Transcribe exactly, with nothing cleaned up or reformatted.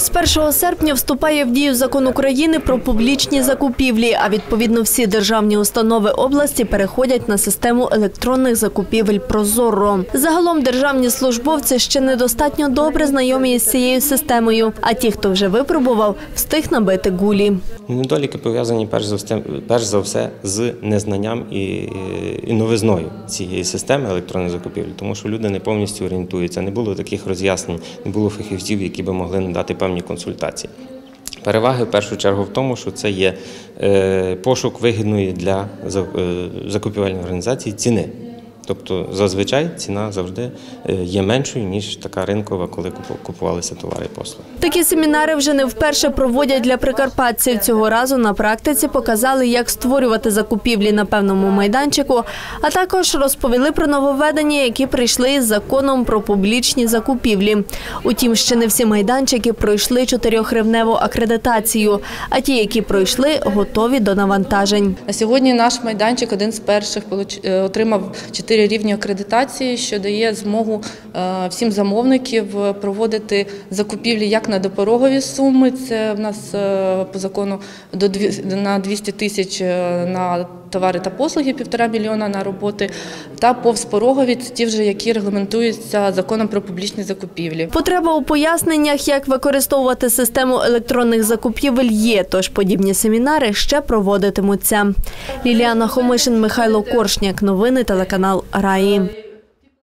З першого серпня вступає в дію закон України про публічні закупівлі, а відповідно всі державні установи області переходять на систему електронних закупівель «ProZorro». Загалом державні службовці ще недостатньо добре знайомі з цією системою, а ті, хто вже випробував, встиг набити гулі. Недоліки пов'язані перш за все з незнанням і новизною цієї системи електронних закупівель, тому що люди не повністю орієнтуються, не було таких роз'яснень, не було фахівців, які б могли надати певні консультації. Переваги в першу чергу в тому, що це є пошук вигідної для закупівельної організації ціни. Тобто зазвичай ціна завжди є меншою, ніж така ринкова, коли купувалися товари і послуги. Такі семінари вже не вперше проводять для прикарпатців. Цього разу на практиці показали, як створювати закупівлі на певному майданчику, а також розповіли про нововведення, які прийшли із законом про публічні закупівлі. Утім, ще не всі майданчики пройшли чотирьохрівневу акредитацію, а ті, які пройшли, готові до навантажень. Сьогодні наш майданчик один з перших отримав чотири рівні акредитації, що дає змогу всім замовників проводити закупівлі як на допорогові суми, це в нас по закону на двісті тисяч на товари та послуги, півтора мільйона на роботи, та повспорогові, ті вже, які регламентуються законом про публічні закупівлі. Потреба у поясненнях, як використовувати систему електронних закупівель є, тож подібні семінари ще проводитимуться. Ліліана Хомишин, Михайло Коршняк. Новини телеканал «РАІ».